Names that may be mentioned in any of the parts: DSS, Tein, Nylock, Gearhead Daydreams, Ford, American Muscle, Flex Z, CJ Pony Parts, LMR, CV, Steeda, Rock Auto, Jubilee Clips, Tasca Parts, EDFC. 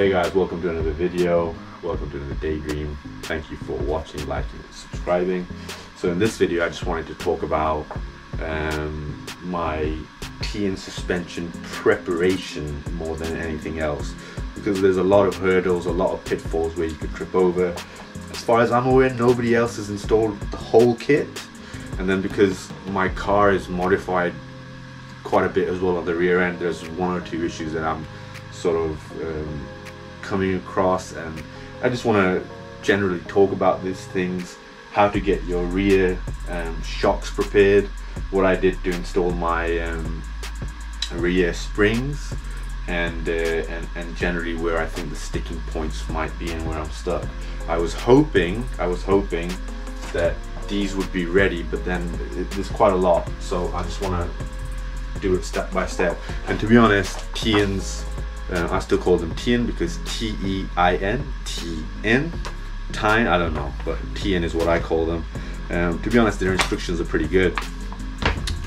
Hey guys, welcome to another video, welcome to another Daydream. Thank you for watching, liking and subscribing. So in this video I just wanted to talk about my Tein suspension preparation more than anything else, because there's a lot of hurdles, a lot of pitfalls where you could trip over. As far as I'm aware, nobody else has installed the whole kit, and then because my car is modified quite a bit as well on the rear end, there's one or two issues that I'm sort of coming across, and I just want to generally talk about these things, how to get your rear shocks prepared, what I did to install my rear springs, and generally where I think the sticking points might be and where I'm stuck. I was hoping that these would be ready, but then there's quite a lot, so I just want to do it step by step. And to be honest, Tein's I still call them Tein because T-E-I-N, T-N, Tein, I don't know, but Tein is what I call them. To be honest, their instructions are pretty good.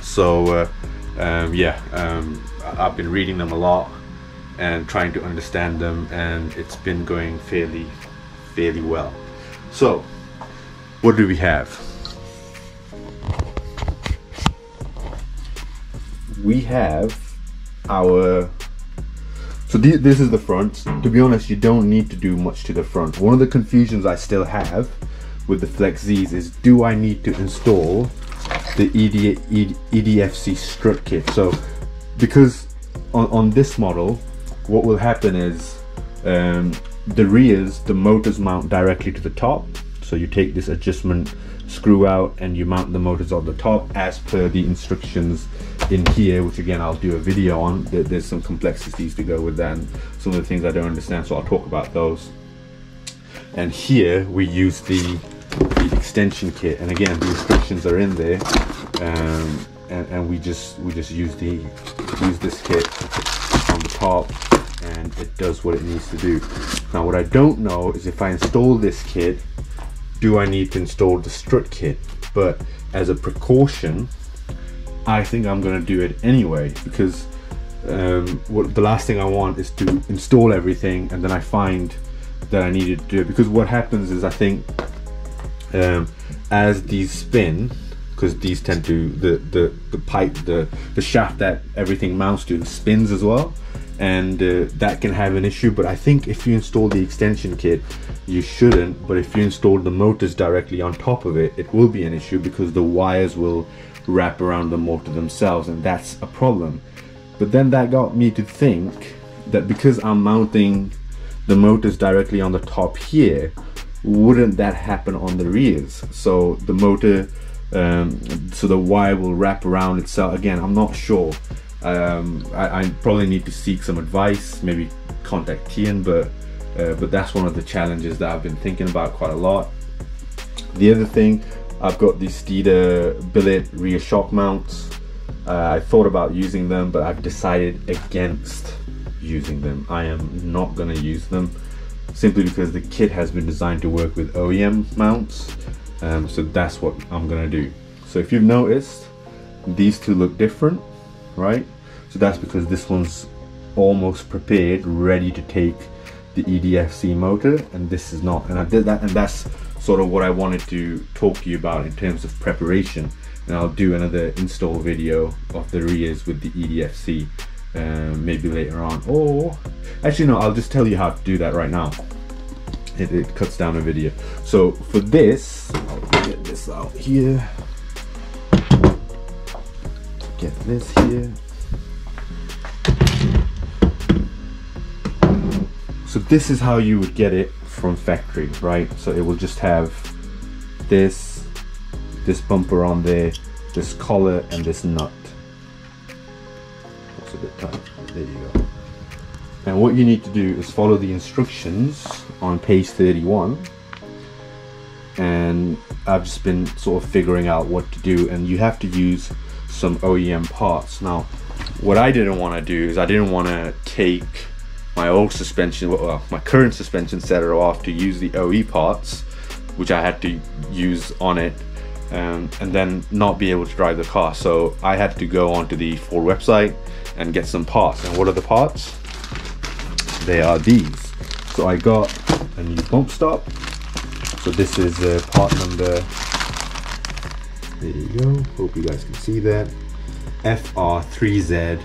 So I've been reading them a lot and trying to understand them, and it's been going fairly well. So what do we have? We have our... So this is the front. To be honest, you don't need to do much to the front. One of the confusions I still have with the Flex Z's is, do I need to install the EDFC strut kit? So because on this model, what will happen is the rears, the motors mount directly to the top. So you take this adjustment screw out and you mount the motors on the top as per the instructions in here, which again I'll do a video on. There's some complexities to go with that and some of the things I don't understand, so I'll talk about those. And here we use the extension kit, and again the instructions are in there, and we just use this kit on the top, and it does what it needs to do. Now what I don't know is, if I install this kit, do I need to install the strut kit? But as a precaution, I think I'm going to do it anyway, because the last thing I want is to install everything and then I find that I needed to do it. Because what happens is, I think as these spin, because these tend to, the pipe, the shaft that everything mounts to spins as well, and that can have an issue. But I think if you install the extension kit, you shouldn't, but if you install the motors directly on top of it, it will be an issue, because the wires will wrap around the motor themselves, and that's a problem. But then that got me to think that because I'm mounting the motors directly on the top here, wouldn't that happen on the rears? So the motor, so the wire will wrap around itself. Again, I'm not sure. I probably need to seek some advice, maybe contact Tein, but that's one of the challenges that I've been thinking about quite a lot. The other thing, I've got these Steeda billet rear shock mounts. I thought about using them, but I've decided against using them. I am not going to use them, simply because the kit has been designed to work with OEM mounts, so that's what I'm going to do. So if you've noticed, these two look different, right? So that's because this one's almost prepared, ready to take the EDFC motor, and this is not. And I did that, and that's sort of what I wanted to talk to you about in terms of preparation. And I'll do another install video of the rears with the EDFC maybe later on, or actually no, I'll just tell you how to do that right now. It cuts down a video. So for this, I'll get this out here, get this here. So this is how you would get it from factory, right? So it will just have this bumper on there, this collar, and this nut. That's a bit tight. There you go. And what you need to do is follow the instructions on page 31, and I've just been sort of figuring out what to do, and you have to use some OEM parts. Now what I didn't want to do is, I didn't want to take my old suspension, well, my current suspension setter off to use the OE parts, which I had to use on it, and then not be able to drive the car. So I had to go onto the Ford website and get some parts. And what are the parts? They are these. So I got a new bump stop. So this is part number, there you go, hope you guys can see that, FR3Z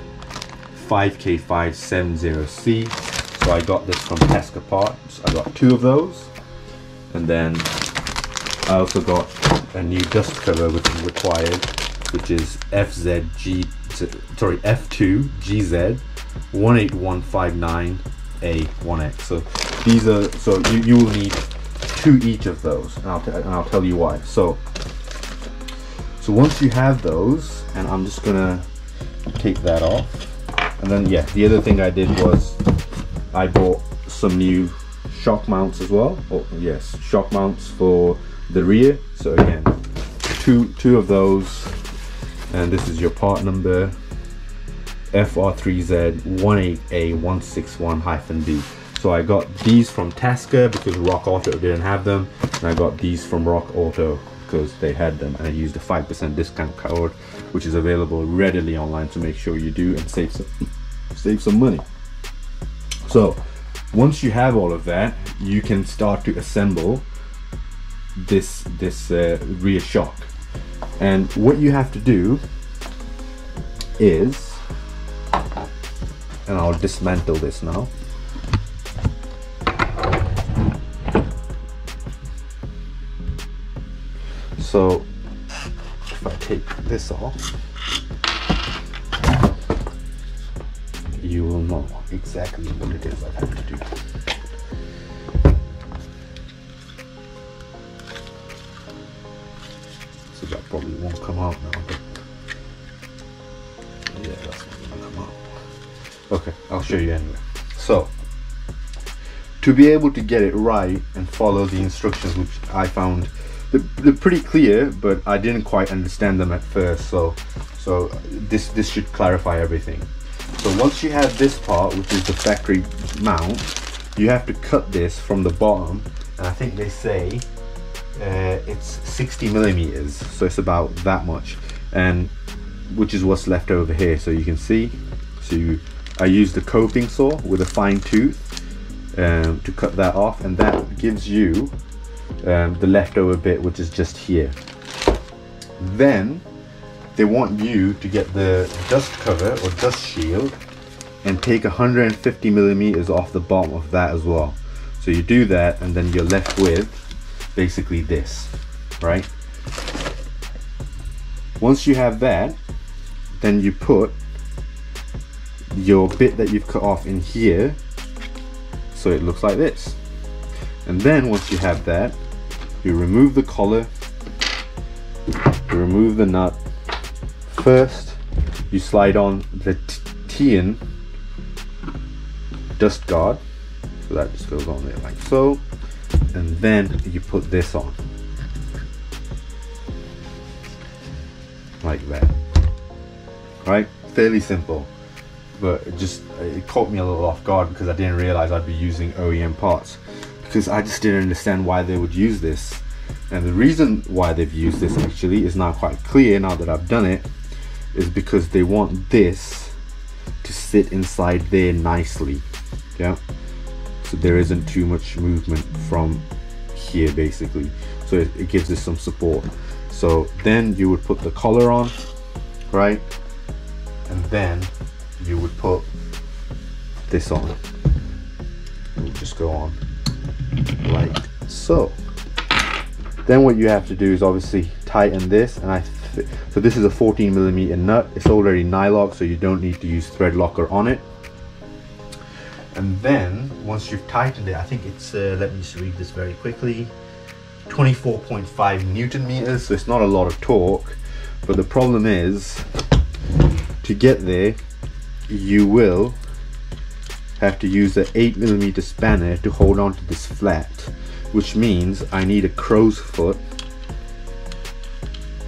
5K570C. So I got this from Tasca Parts. I got two of those. And then I also got a new dust cover which is required, which is F2GZ 18159A1X. So these are, so you will need two each of those, and I'll tell you why. So once you have those, and I'm just gonna take that off, and then yeah, the other thing I did was I bought some new shock mounts as well. Oh yes, shock mounts for the rear. So again, two of those, and this is your part number FR3Z18A161-B. So I got these from Tasca because Rock Auto didn't have them, and I got these from Rock Auto because they had them, and I used a 5% discount code which is available readily online, to make sure you do and save some money. So once you have all of that, you can start to assemble this rear shock. And what you have to do is, and I'll dismantle this now. So if I take this off, you will know exactly what it is I have to do. So that probably won't come out now, but yeah, that's not gonna come out. Okay, I'll show you anyway. So to be able to get it right and follow the instructions, which I found they're pretty clear, but I didn't quite understand them at first, so this should clarify everything. So once you have this part, which is the factory mount, you have to cut this from the bottom, and I think they say it's 60 millimeters, so it's about that much, and which is what's left over here. So you can see, so I use the coping saw with a fine tooth to cut that off, and that gives you the leftover bit, which is just here. Then they want you to get the dust cover or dust shield and take 150 millimeters off the bottom of that as well. So you do that, and then you're left with basically this, right? Once you have that, then you put your bit that you've cut off in here, so it looks like this. And then once you have that, you remove the collar, you remove the nut. First, you slide on the Tein dust guard, so that just goes on there like so, and then you put this on, like that, right? Fairly simple, but it caught me a little off guard because I didn't realize I'd be using OEM parts, because I just didn't understand why they would use this. And the reason why they've used this actually is now quite clear now that I've done it, is because they want this to sit inside there nicely, yeah, so there isn't too much movement from here basically, so it gives us some support. So then you would put the collar on, right, and then you would put this on. It will just go on like so. Then what you have to do is obviously tighten this, and so this is a 14 millimeter nut. It's already Nylock, so you don't need to use thread locker on it. And then once you've tightened it, I think it's let me just read this very quickly, 24.5 Newton meters. So it's not a lot of torque, but the problem is, to get there you will have to use an 8 millimeter spanner to hold on to this flat, which means I need a crow's foot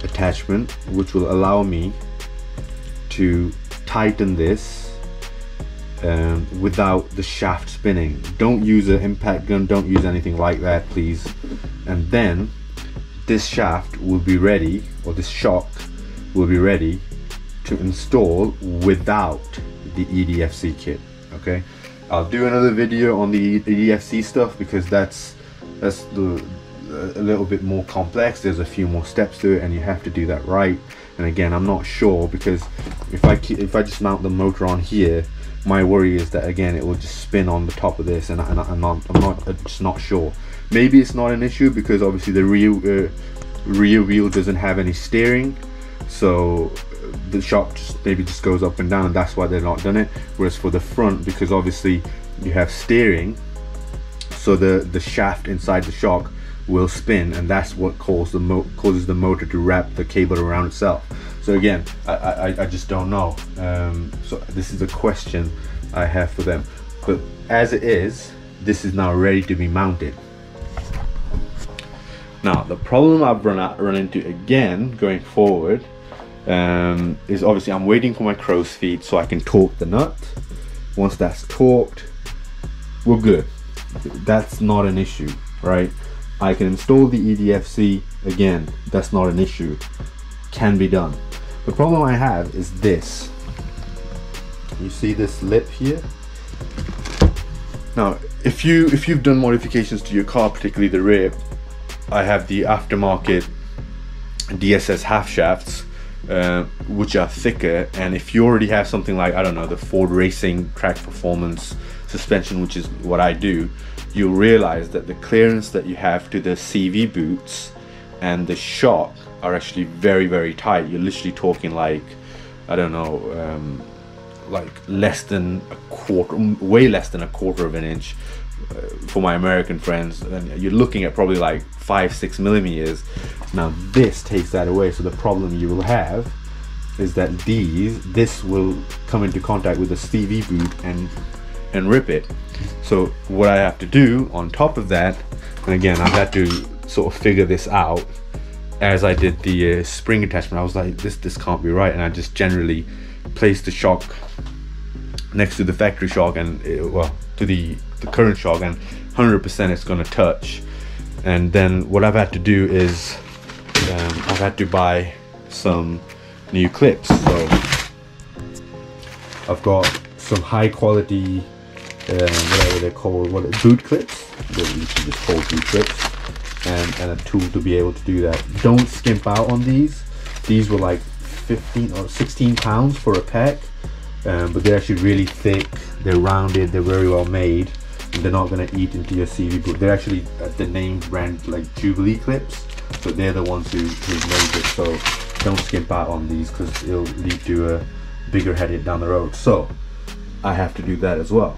attachment, which will allow me to tighten this without the shaft spinning. Don't use an impact gun, don't use anything like that, please. And then this shaft will be ready, or this shock will be ready to install without the EDFC kit, okay? I'll do another video on the EDFC stuff because that's a little bit more complex. There's a few more steps to it and you have to do that right. And again, I'm not sure, because if I just mount the motor on here, my worry is that again it will just spin on the top of this, and I'm just not sure. Maybe it's not an issue because obviously the rear wheel doesn't have any steering, so the shop maybe just goes up and down, and that's why they've not done it. Whereas for the front, because obviously you have steering, so the shaft inside the shock will spin, and that's what causes the motor to wrap the cable around itself. So again, I just don't know. So this is a question I have for them. But as it is, this is now ready to be mounted. Now the problem I've run into again going forward is obviously I'm waiting for my crow's feet so I can torque the nut. Once that's torqued, we're good. That's not an issue, right? I can install the EDFC again, that's not an issue, can be done. The problem I have is this. You see this lip here? Now, if you've done modifications to your car, particularly the rear, I have the aftermarket DSS half shafts, which are thicker, and if you already have something like, I don't know, the Ford Racing Track Performance suspension, which is what I do, you'll realize that the clearance that you have to the CV boots and the shock are actually very, very tight. You're literally talking like, I don't know, like less than a quarter, way less than a quarter of an inch for my American friends. And you're looking at probably like 5-6 millimeters. Now this takes that away. So the problem you will have is that this will come into contact with the CV boot and rip it. So what I have to do on top of that, and again I've had to sort of figure this out as I did the spring attachment. I was like, this can't be right, and I just generally placed the shock next to the factory shock and to the current shock, and 100% it's going to touch. And then what I've had to do is I've had to buy some new clips. So I've got some high quality whatever they're called, boot clips. They usually just call boot clips, and a tool to be able to do that. Don't skimp out on these. These were like 15 or 16 pounds for a pack, but they're actually really thick. They're rounded. They're very well made. And they're not going to eat into your CV boot. They're actually the name brand like Jubilee Clips, so they're the ones who made this. So don't skimp out on these because it'll lead to a bigger headache down the road. So I have to do that as well.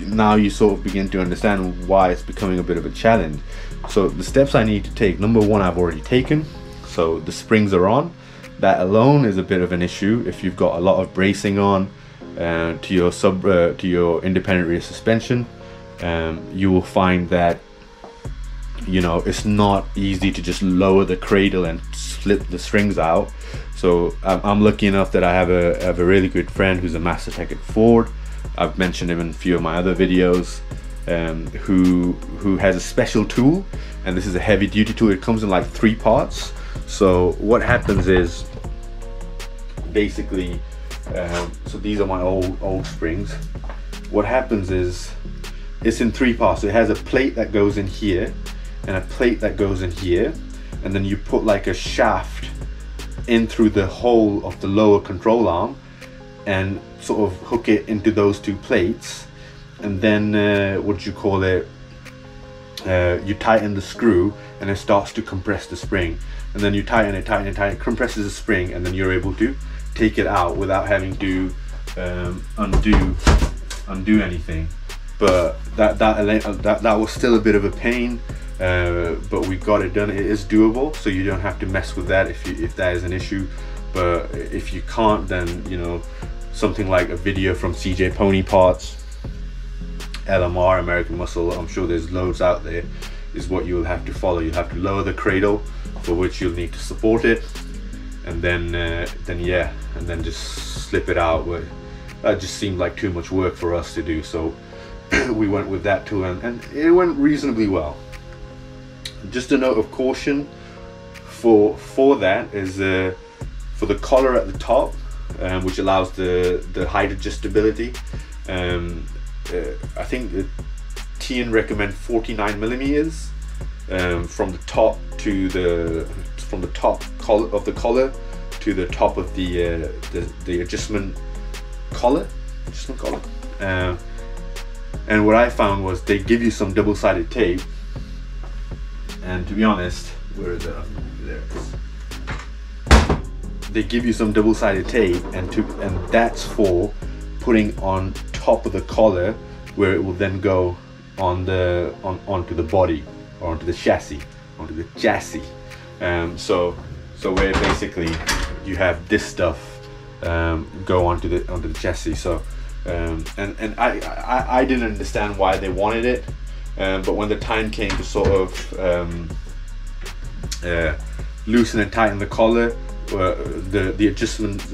Now you sort of begin to understand why it's becoming a bit of a challenge. So the steps I need to take, number one, I've already taken. So the springs are on. That alone is a bit of an issue if you've got a lot of bracing on to your independent rear suspension. You will find that, you know, it's not easy to just lower the cradle and slip the strings out. So I'm lucky enough that I have a really good friend who's a master tech at Ford. I've mentioned him in a few of my other videos, who has a special tool, and this is a heavy duty tool. It comes in like 3 parts. So what happens is basically, so these are my old springs. What happens is it's in 3 parts. So it has a plate that goes in here and a plate that goes in here, and then you put like a shaft in through the hole of the lower control arm and sort of hook it into those 2 plates, and then you tighten the screw and it starts to compress the spring, and then you tighten it, compresses the spring, and then you're able to take it out without having to undo anything. But that was still a bit of a pain, but we got it done. It is doable, so you don't have to mess with that if that is an issue. But if you can't, then, you know, something like a video from CJ Pony Parts, LMR, American Muscle, I'm sure there's loads out there, is what you'll have to follow. You'll have to lower the cradle, for which you'll need to support it, and then just slip it out. That just seemed like too much work for us to do, so we went with that tool, and it went reasonably well. Just a note of caution for that is for the collar at the top, which allows the height adjustability. I think the Tein recommend 49 millimeters, from the top to the collar to the top of the adjustment collar. And what I found was they give you some double-sided tape, and to be honest, where is it? There it is. They give you some double-sided tape, and that's for putting on top of the collar, where it will then go on the onto the body, or onto the chassis, so where basically you have this stuff go onto the chassis. So and I didn't understand why they wanted it, but when the time came to sort of loosen and tighten the collar, the adjustment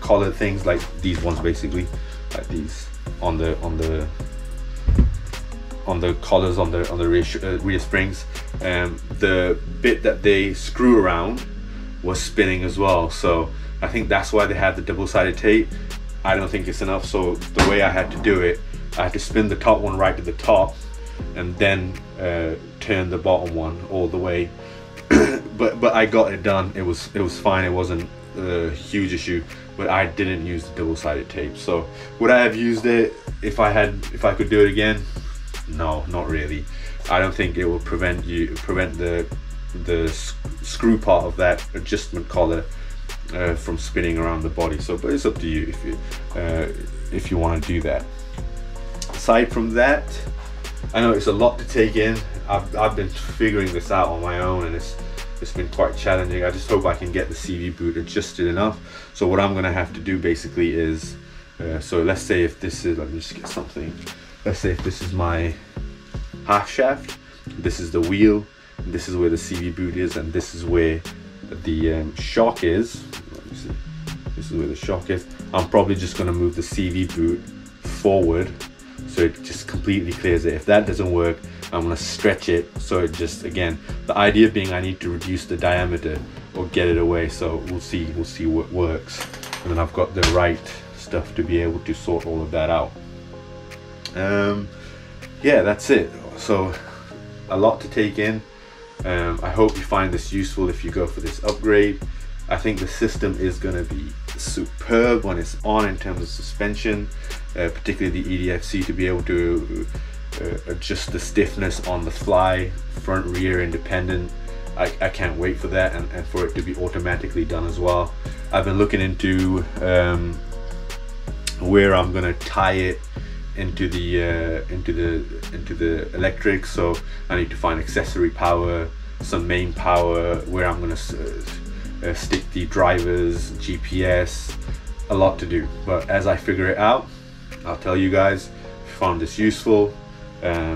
collar things like these ones, basically like these on the collars on the rear springs, the bit that they screw around was spinning as well. So I think that's why they had the double-sided tape. I don't think it's enough, so the way I had to do it, I had to spin the top one right to the top, and then turn the bottom one all the way. But I got it done. It was fine. It wasn't a huge issue. But I didn't use the double-sided tape. So would I have used it if I could do it again? No, not really. I don't think it will prevent the screw part of that adjustment collar from spinning around the body. So, but it's up to you if you want to do that. Aside from that, I know it's a lot to take in. I've been figuring this out on my own, and it's been quite challenging. I just hope I can get the CV boot adjusted enough. So what I'm gonna have to do basically is, so let's say if this is, let me just get something. Let's say if this is my half shaft, this is the wheel, and this is where the CV boot is, and this is where the shock is. Let me see. This is where the shock is. I'm probably just gonna move the CV boot forward, so it just completely clears it. If that doesn't work, I'm gonna stretch it, so it just, again, the idea being I need to reduce the diameter or get it away. So we'll see what works, and then I've got the right stuff to be able to sort all of that out. Yeah, that's it. So a lot to take in. I hope you find this useful if you go for this upgrade. I think the system is gonna be superb when it's on, in terms of suspension, particularly the EDFC, to be able to adjust the stiffness on the fly, front, rear, independent. I can't wait for that, and for it to be automatically done as well. I've been looking into where I'm gonna tie it into the electric. So I need to find accessory power, some main power, where I'm gonna stick the drivers, GPS, a lot to do. But as I figure it out, I'll tell you guys. If you found this useful,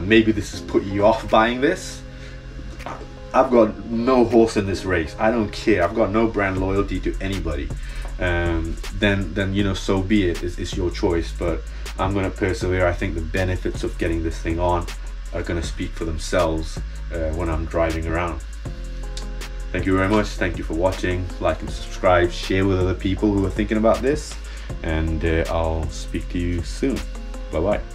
maybe this has put you off buying this. I've got no horse in this race. I don't care. I've got no brand loyalty to anybody. Then you know, so be it. It's your choice, but I'm gonna persevere. I think the benefits of getting this thing on are gonna speak for themselves when I'm driving around. Thank you very much. Thank you for watching. Like and subscribe, share with other people who are thinking about this, and I'll speak to you soon. Bye-bye.